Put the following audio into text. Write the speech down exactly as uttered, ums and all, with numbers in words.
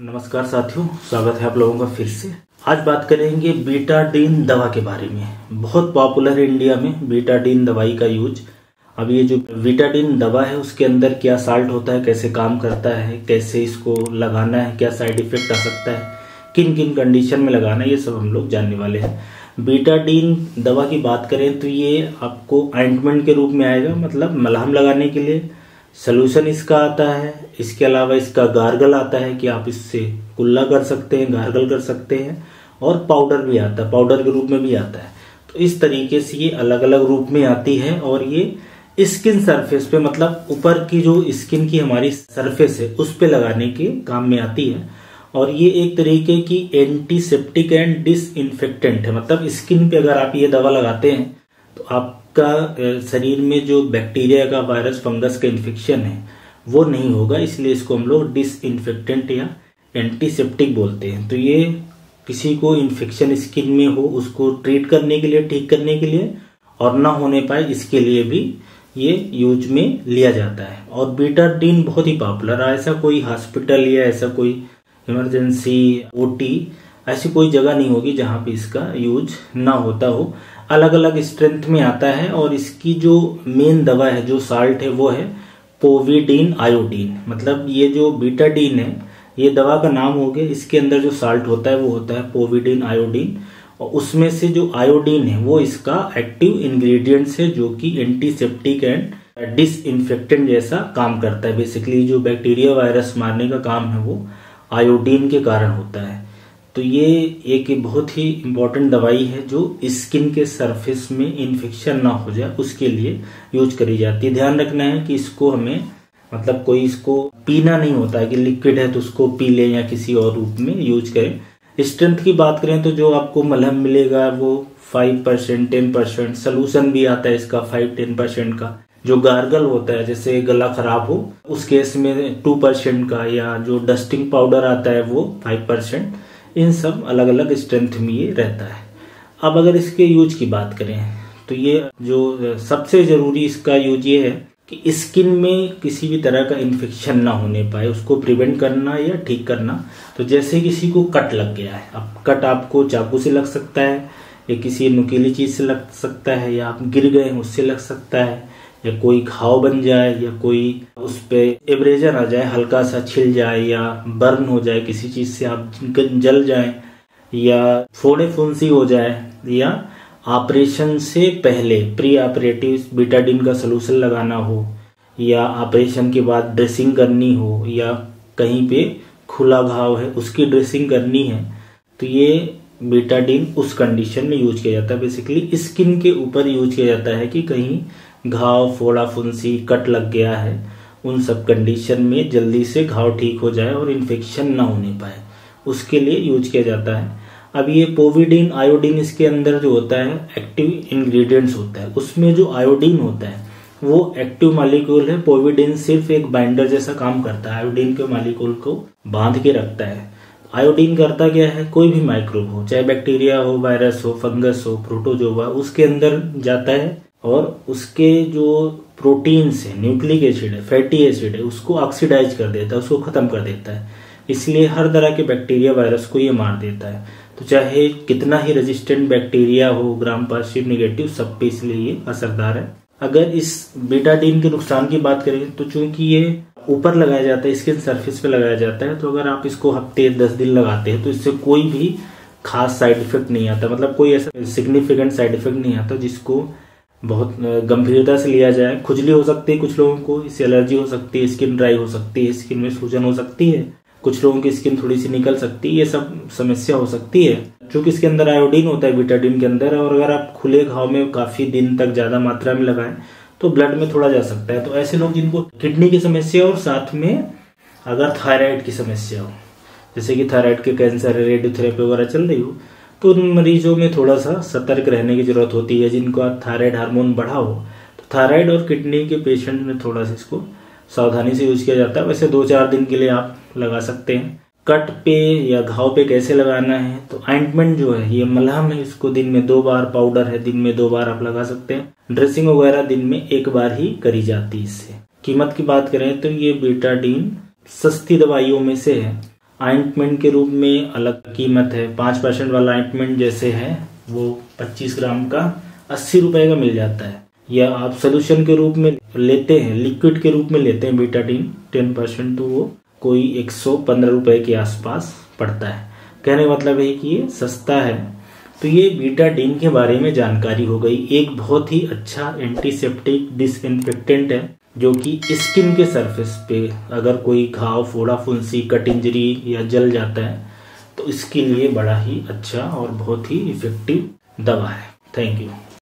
नमस्कार साथियों, स्वागत है आप लोगों का फिर से। आज बात करेंगे बेटाडीन दवा के बारे में। बहुत पॉपुलर है इंडिया में बेटाडीन दवाई का यूज। अब ये जो बेटाडीन दवा है उसके अंदर क्या साल्ट होता है, कैसे काम करता है, कैसे इसको लगाना है, क्या साइड इफेक्ट आ सकता है, किन किन कंडीशन में लगाना है, ये सब हम लोग जानने वाले हैं। बेटाडीन दवा की बात करें तो ये आपको ऑइंटमेंट के रूप में आएगा, मतलब मलहम लगाने के लिए सॉल्यूशन इसका आता है। इसके अलावा इसका गार्गल आता है कि आप इससे कुल्ला कर सकते हैं, गार्गल कर सकते हैं, और पाउडर भी आता है, पाउडर के रूप में भी आता है। तो इस तरीके से ये अलग अलग रूप में आती है और ये स्किन सरफेस पे, मतलब ऊपर की जो स्किन की हमारी सरफेस है उस पे लगाने के काम में आती है। और ये एक तरीके की एंटीसेप्टिक एंड डिसइंफेक्टेंट है, मतलब स्किन पे अगर आप ये दवा लगाते हैं तो आप का शरीर में जो बैक्टीरिया का, वायरस, फंगस का इन्फेक्शन है वो नहीं होगा, इसलिए इसको हम लोग डिसइंफेक्टेंट या एंटीसेप्टिक बोलते हैं। तो ये किसी को इन्फेक्शन स्किन में हो उसको ट्रीट करने के लिए, ठीक करने के लिए, और ना होने पाए इसके लिए भी ये यूज में लिया जाता है। और बेटाडीन बहुत ही पॉपुलर है। ऐसा कोई हॉस्पिटल या ऐसा कोई इमरजेंसी ओटी ऐसी कोई जगह नहीं होगी जहाँ पे इसका यूज ना होता हो। अलग अलग स्ट्रेंथ में आता है और इसकी जो मेन दवा है, जो साल्ट है, वो है पोविडीन आयोडीन। मतलब ये जो बेटाडीन है ये दवा का नाम हो गया, इसके अंदर जो साल्ट होता है वो होता है पोविडीन आयोडीन, और उसमें से जो आयोडीन है वो इसका एक्टिव इंग्रेडिएंट्स है जो कि एंटीसेप्टिक एंड डिसइंफेक्टेंट जैसा काम करता है। बेसिकली जो बैक्टीरिया वायरस मारने का काम है वो आयोडीन के कारण होता है। तो ये एक बहुत ही इम्पॉर्टेंट दवाई है जो स्किन के सरफेस में इन्फेक्शन ना हो जाए उसके लिए यूज करी जाती है। ध्यान रखना है कि इसको हमें, मतलब कोई इसको पीना नहीं होता है कि लिक्विड है तो उसको पी लें या किसी और रूप में यूज करें। स्ट्रेंथ की बात करें तो जो आपको मलहम मिलेगा वो five percent, ten percent, solution भी आता है इसका फाइव टेन परसेंट का। जो गार्गल होता है, जैसे गला खराब हो उस केस में टू परसेंट का, या जो डस्टिंग पाउडर आता है वो फाइव परसेंट। इन सब अलग अलग स्ट्रेंथ में ये रहता है। अब अगर इसके यूज की बात करें तो ये जो सबसे ज़रूरी इसका यूज ये है कि स्किन में किसी भी तरह का इन्फेक्शन ना होने पाए, उसको प्रिवेंट करना या ठीक करना। तो जैसे किसी को कट लग गया है, अब कट आपको चाकू से लग सकता है या किसी नुकीली चीज़ से लग सकता है, या आप गिर गए उससे लग सकता है, या कोई घाव बन जाए, या कोई उस पर एब्रेजन आ जाए, हल्का सा छिल जाए, या बर्न हो जाए, किसी चीज़ से आप जल जाए, या फोड़े फुंसी हो जाए, या ऑपरेशन से पहले प्री ऑपरेटिव बेटाडीन का सलूशन लगाना हो, या ऑपरेशन के बाद ड्रेसिंग करनी हो, या कहीं पे खुला घाव है उसकी ड्रेसिंग करनी है, तो ये बेटाडीन उस कंडीशन में यूज किया जाता है। बेसिकली स्किन के ऊपर यूज किया जाता है कि कहीं घाव, फोड़ा फुंसी, कट लग गया है, उन सब कंडीशन में जल्दी से घाव ठीक हो जाए और इन्फेक्शन ना होने पाए, उसके लिए यूज किया जाता है। अब ये पोविडीन आयोडीन इसके अंदर जो होता है एक्टिव इंग्रेडिएंट्स होता है, उसमें जो आयोडीन होता है वो एक्टिव मॉलिक्यूल है। पोविडीन सिर्फ एक बाइंडर जैसा काम करता है, आयोडीन के मॉलिक्यूल को बांध के रखता है। आयोडीन करता क्या है, कोई भी माइक्रोब हो, चाहे बैक्टीरिया हो, वायरस हो, फंगस हो, प्रोटोजोआ, उसके अंदर जाता है और उसके जो प्रोटीन्स है, न्यूक्लिक एसिड है, फैटी एसिड है, उसको ऑक्सीडाइज कर देता है, उसको ख़त्म कर देता है। इसलिए हर तरह के बैक्टीरिया, वायरस को ये मार देता है। तो चाहे कितना ही रेजिस्टेंट बैक्टीरिया हो, ग्राम पॉजिटिव, निगेटिव, सब पे इसलिए ये असरदार है। अगर इस बेटाडीन के नुकसान की बात करें तो चूंकि ये ऊपर लगाया जाता है, स्किन सरफेस पे लगाया जाता है, तो अगर आप इसको हफ्ते दस दिन लगाते हैं तो इससे कोई भी खास साइड इफेक्ट नहीं आता, मतलब कोई ऐसा सिग्निफिकेंट साइड इफेक्ट नहीं आता जिसको बहुत गंभीरता से लिया जाए। खुजली हो सकती है कुछ लोगों को, इससे एलर्जी हो सकती है, स्किन ड्राई हो सकती है, स्किन में सूजन हो सकती है, कुछ लोगों की स्किन थोड़ी सी निकल सकती है, ये सब समस्या हो सकती है क्योंकि इसके अंदर आयोडीन होता है बेटाडीन के अंदर। और अगर आप खुले घाव में काफ़ी दिन तक ज़्यादा मात्रा में लगाएं तो ब्लड में थोड़ा जा सकता है। तो ऐसे लोग जिनको किडनी की समस्या और साथ में अगर थायराइड की समस्या हो, जैसे कि थायराइड के कैंसर, रेडियोथेरेपी वगैरह चल रही हो, तो उन मरीजों में थोड़ा सा सतर्क रहने की ज़रूरत होती है। जिनको आप थायराइड हार्मोन बढ़ा हो तो थायराइड और किडनी के पेशेंट में थोड़ा सा इसको सावधानी से यूज किया जाता है। वैसे दो चार दिन के लिए आप लगा सकते हैं। कट पे या घाव पे कैसे लगाना है, तो ऑइंटमेंट जो है ये मलहम है, इसको दिन में दो बार, पाउडर है दिन में दो बार आप लगा सकते हैं, ड्रेसिंग वगैरह दिन में एक बार ही करी जाती है। इससे कीमत की बात करें तो ये बेटाडीन सस्ती दवाइयों में से है। आइंटमेंट के रूप में अलग कीमत है। पाँच परसेंट वाला आइंटमेंट जैसे है वो पच्चीस ग्राम का अस्सी रुपये का मिल जाता है। या आप सोल्यूशन के रूप में लेते हैं, लिक्विड के रूप में लेते हैं बेटाडीन टेन परसेंट, तो वो कोई एक सौ पंद्रह रुपये के आसपास पड़ता है। कहने का मतलब है कि ये सस्ता है। तो ये बेटाडीन के बारे में जानकारी हो गई। एक बहुत ही अच्छा एंटीसेप्टिक डिसइंफेक्टेंट है जो कि स्किन के सरफेस पे अगर कोई घाव, फोड़ा, फुंसी, कट इंजरी या जल जाता है तो इसके लिए बड़ा ही अच्छा और बहुत ही इफेक्टिव दवा है। Thank you.